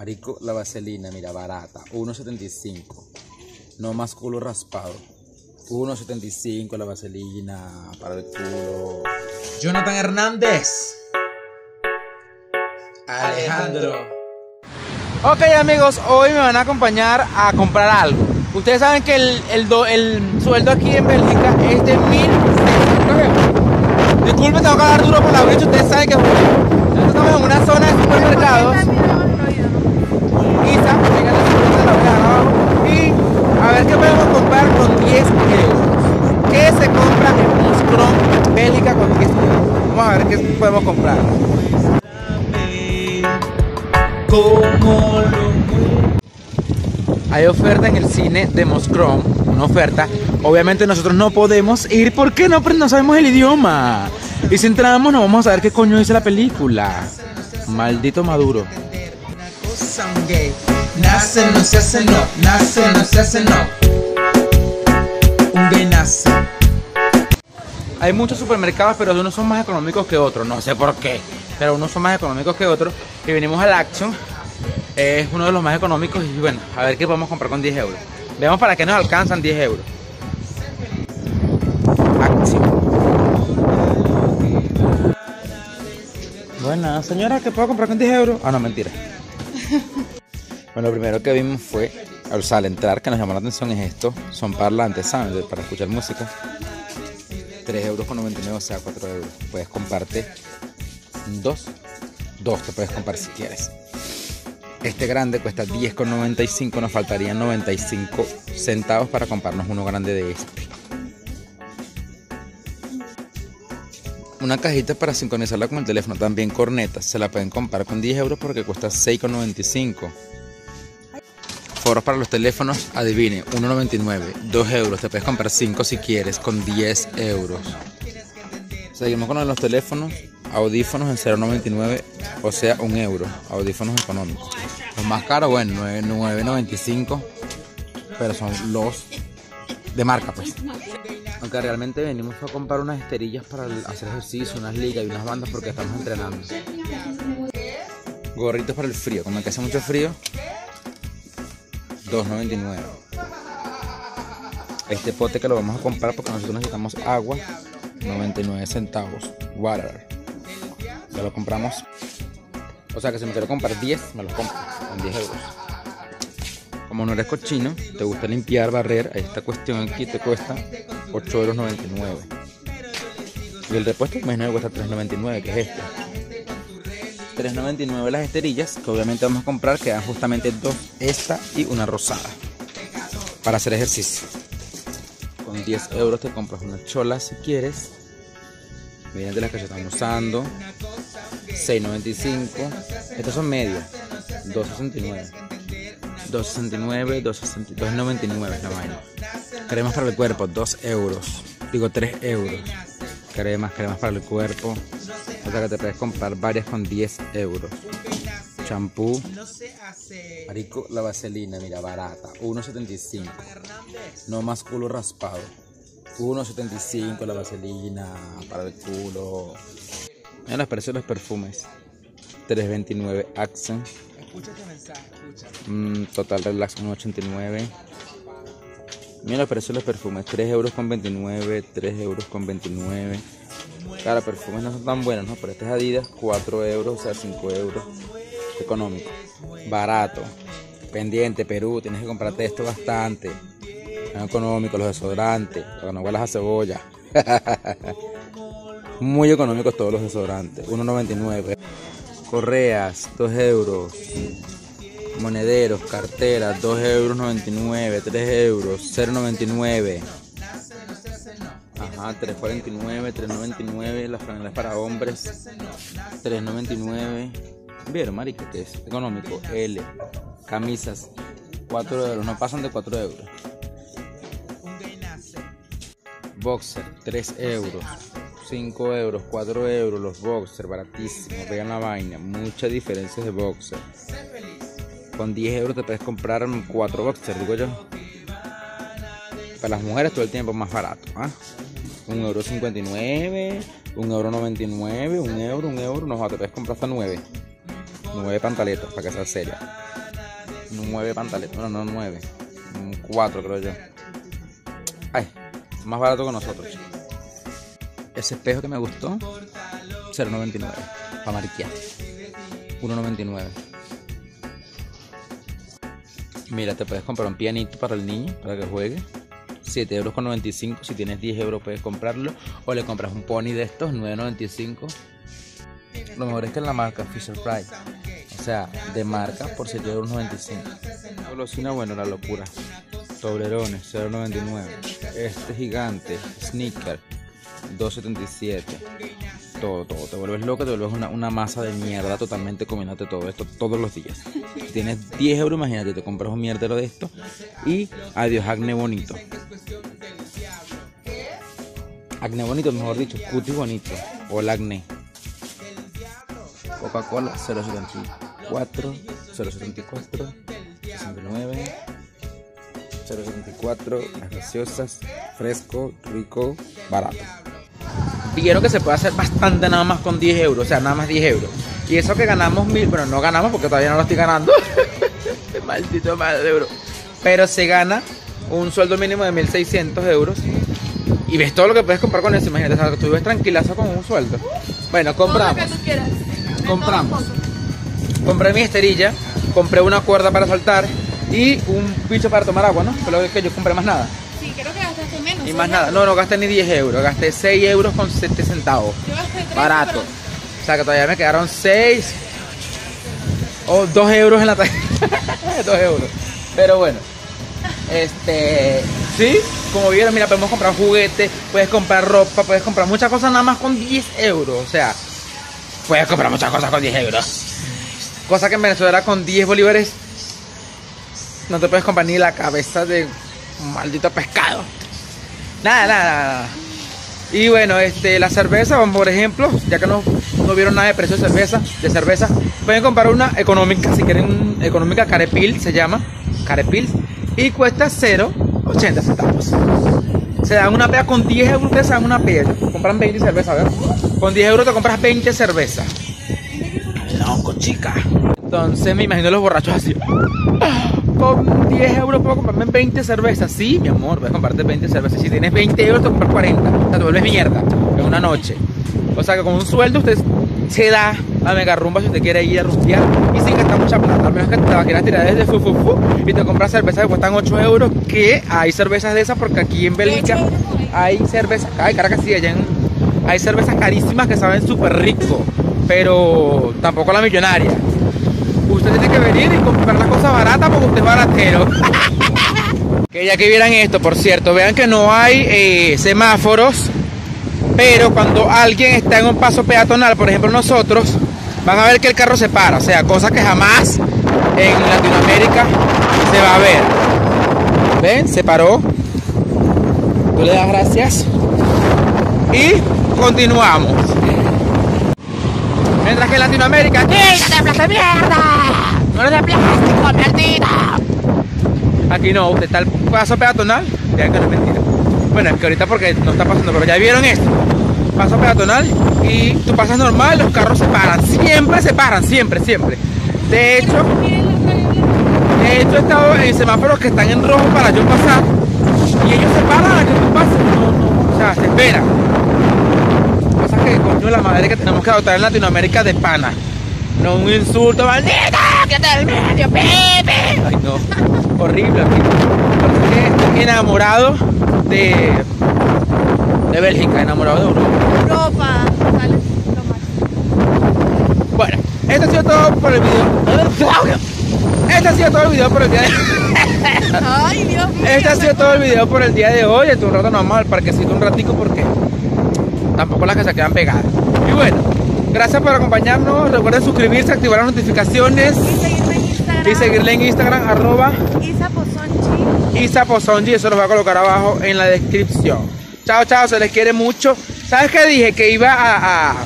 Marico, la vaselina, mira, barata, 1.75. No más culo raspado. 1.75 la vaselina para el culo. Jonathan Hernández. Alejandro. Ok, amigos, hoy me van a acompañar a comprar algo. Ustedes saben que el sueldo aquí en Bélgica es de 1.600 euros. Disculpen, tengo que dar duro por la brecha. Ustedes saben que nosotros estamos en una zona de supermercados. A ver qué podemos comprar con 10 euros. ¿Qué se compra en Moscron, Bélgica, con 10 euros? Vamos a ver qué podemos comprar. Hay oferta en el cine de Moscron, una oferta. Obviamente nosotros no podemos ir porque no sabemos el idioma. Y si entramos no vamos a saber qué coño dice la película. Maldito Maduro. Nace, no se hace, no. Nace, no se hace, no. Un gay nace. Hay muchos supermercados, pero unos son más económicos que otros. No sé por qué, pero unos son más económicos que otros. Y venimos al Action. Es uno de los más económicos. Y bueno, a ver qué podemos comprar con 10 euros. Veamos para qué nos alcanzan 10 euros. Action. Buena, señora, ¿qué puedo comprar con 10 euros? Ah, no, mentira. Bueno, lo primero que vimos fue, o sea, al entrar, que nos llamó la atención es esto. Son parlantes, ¿saben? Para escuchar música. 3,99 euros, o sea, 4 euros. Puedes comprarte dos te puedes comprar si quieres. Este grande cuesta 10,95. Nos faltarían 95 centavos para comprarnos uno grande de este. Una cajita para sincronizarla con el teléfono. También cornetas. Se la pueden comprar con 10 euros porque cuesta 6,95. Foros para los teléfonos, adivine, 1,99, 2 euros, te puedes comprar 5 si quieres, con 10 euros. Seguimos con los teléfonos, audífonos en 0,99, o sea, 1 euro, audífonos económicos. Los más caros, bueno, 9,95, pero son los de marca, pues. Aunque realmente venimos a comprar unas esterillas para hacer ejercicio, unas ligas y unas bandas porque estamos entrenando. Gorritos para el frío, como que hace mucho frío. 2,99. Este pote que lo vamos a comprar porque nosotros necesitamos agua, 99 centavos. Water. Ya lo compramos. O sea que si me quiero comprar 10, me los compro con 10 euros. Como no eres cochino, te gusta limpiar, barrer, esta cuestión aquí te cuesta 8,99 euros. Y el repuesto, imagino que cuesta 3,99, que es este. 3,99 las esterillas, que obviamente vamos a comprar, que dan justamente dos, esta y una rosada, para hacer ejercicio. Con 10 euros te compras una chola si quieres. Miren de las que se están usando. 6,95. Estos son medios. 2,69. 2,69, 2,99 la vaina. Cremas para el cuerpo, 2 euros. Digo 3 euros. Cremas para el cuerpo. O sea que te puedes comprar varias con 10 euros. Champú. Marico, la vaselina, mira, barata. 1,75. No más culo raspado. 1,75 la vaselina para el culo. Mira los precios de los perfumes. 3,29 Action. Total Relax 1,89. Mira los precios de los perfumes, 3 euros con 29, 3 euros con 29. Claro, perfumes no son tan buenos, ¿no? Pero este es Adidas, 4 euros, o sea 5 euros. Económico. Barato. Pendiente, Perú, tienes que comprarte esto bastante. Es económico, los desodorantes, para no huelas a cebolla. Muy económicos todos los desodorantes, 1,99. Correas, 2 euros. Monederos, carteras, 2,99 euros, 3 euros, 0,99. Ajá, 3,49, 3,99. Las franelas para hombres, 3,99. Vieron, marica, que es económico. L. Camisas, 4 euros, no pasan de 4 euros. Boxer, 3 euros. 5 euros, 4 euros, los boxers, baratísimos, vean la vaina, muchas diferencias de boxer. Con 10 euros te puedes comprar 4 boxers, digo yo. Para las mujeres todo el tiempo más barato, ¿ah? 1,59 euros, 1,99 euros, 1 euro, 1 euro, no, te puedes comprar hasta 9. 9 pantaletas, para que sea seria. 9 pantaletas, bueno, no 9, 4 creo yo. Ay, más barato que nosotros. Ese espejo que me gustó, 0.99, para mariquear. 1.99. Mira, te puedes comprar un pianito para el niño, para que juegue. 7,95 euros. Si tienes 10 euros puedes comprarlo. O le compras un pony de estos, 9,95. Lo mejor es que es la marca Fisher Price. O sea, de marca por 7,95 euros. Golosina, bueno, la locura. Toblerones, 0,99. Este gigante, Snickers, 2,77. Todo, te vuelves loco, te vuelves una masa de mierda totalmente comiéndote todo esto todos los días. Si tienes 10 euros, imagínate, te compras un mierdero de esto y adiós acné bonito. Acné bonito, mejor dicho, cutis bonito, o el acné. Coca-Cola, 0.74, 0.74, 69, 0.74, las gaseosas, fresco, rico, barato. Vieron que se puede hacer bastante nada más con 10 euros, o sea, nada más 10 euros. Y eso que ganamos 1000, pero no ganamos porque todavía no lo estoy ganando. Maldito madre de euro. Pero se gana un sueldo mínimo de 1600 euros. Y ves todo lo que puedes comprar con eso. Imagínate, o sea, tú ves tranquilazo con un sueldo. Bueno, compramos. Compramos. Compré mi esterilla, compré una cuerda para saltar y un bicho para tomar agua, ¿no? Pero es que yo compré más nada. Sí, creo que gastaste menos. Y más nada, no gasté ni 10 euros, gasté 6 euros con 7 centavos. Yo gasté 3, barato. Pero... o sea que todavía me quedaron 6 o 2 euros en la tarjeta. 2 euros. Pero bueno, sí, como vieron, mira, podemos comprar juguetes, puedes comprar ropa, puedes comprar muchas cosas nada más con 10 euros. O sea, puedes comprar muchas cosas con 10 euros. Cosa que en Venezuela con 10 bolívares no te puedes comprar ni la cabeza de... maldito pescado. Nada. Y bueno, la cerveza, por ejemplo, ya que no vieron nada de precio de cerveza, pueden comprar una económica, si quieren, económica Carepil, se llama Carepil, y cuesta 0.80 centavos. Se dan una pea con 10 euros, ustedes se dan una pea, compran 20 cervezas, ¿verdad? Con 10 euros te compras 20 cervezas. Loco, chica. Entonces me imagino los borrachos así. Con 10 euros puedo comprarme 20 cervezas. Sí, mi amor, voy a comprarte 20 cervezas. Si tienes 20 euros, te compras 40. O sea, te vuelves mierda en una noche. O sea, que con un sueldo usted se da la mega rumba si usted quiere ir a rumbear y sin gastar mucha plata. Al menos que te quieras tirar desde fufufu y te compras cervezas que cuestan 8 euros. Que hay cervezas de esas porque aquí en Bélgica hay cervezas. Ay, Caracas, sí, allá hay cervezas carísimas que saben súper rico. Pero tampoco la millonaria. Usted tiene que venir y comprar las cosas baratas porque usted es baratero. Que ya que vieran esto, por cierto, vean que no hay semáforos, pero cuando alguien está en un paso peatonal, por ejemplo nosotros, van a ver que el carro se para, o sea, cosa que jamás en Latinoamérica se va a ver. ¿Ven? Se paró. Tú le das gracias. Y continuamos. Mientras que en Latinoamérica, ¡quítate de mierda! ¡No eres de plástico, maldito! Aquí no, usted está el paso peatonal. Vean que no es mentira. Bueno, es que ahorita porque no está pasando, pero ya vieron esto. Paso peatonal y tú pasas normal, los carros se paran. Siempre se paran, siempre. De hecho, he estado en semáforos que están en rojo para yo pasar. Y ellos se paran a que tú pases. No, o sea, se esperan. Coño, la madre que tenemos que adoptar en Latinoamérica de pana. No un insulto, maldito, que te medio, pepe. Ay, no, horrible aquí. Estoy enamorado de Bélgica, enamorado de Europa. Vale, bueno, esto ha sido todo por el video. Este ha sido todo el video por el día de hoy. Ay, Dios mío. Este ha sido todo el video por el día de hoy. Estuvo un rato normal, parquecito un ratico porque... tampoco las que se quedan pegadas. Y bueno, gracias por acompañarnos. Recuerden suscribirse, activar las notificaciones y seguirle en Instagram @ Isapozonchi. Eso los voy a colocar abajo en la descripción. Chao, se les quiere mucho. ¿Sabes qué dije? Que iba a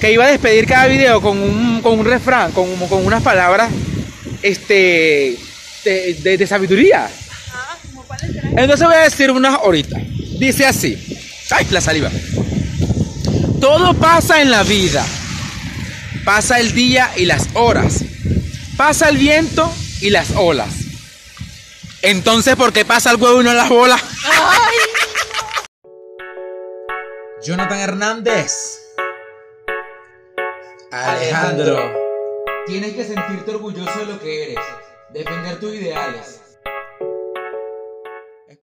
despedir cada video con un refrán, con unas palabras de sabiduría. Ajá, ¿cómo cuál es? Entonces voy a decir unas ahorita. Dice así. Ay, la saliva. Todo pasa en la vida, Pasa el día y las horas. Pasa el viento y las olas. Entonces, ¿por qué pasa el huevo y no las bolas? ¡Ay! Jonathan Hernández. Alejandro. Tienes que sentirte orgulloso de lo que eres, defender tus ideales,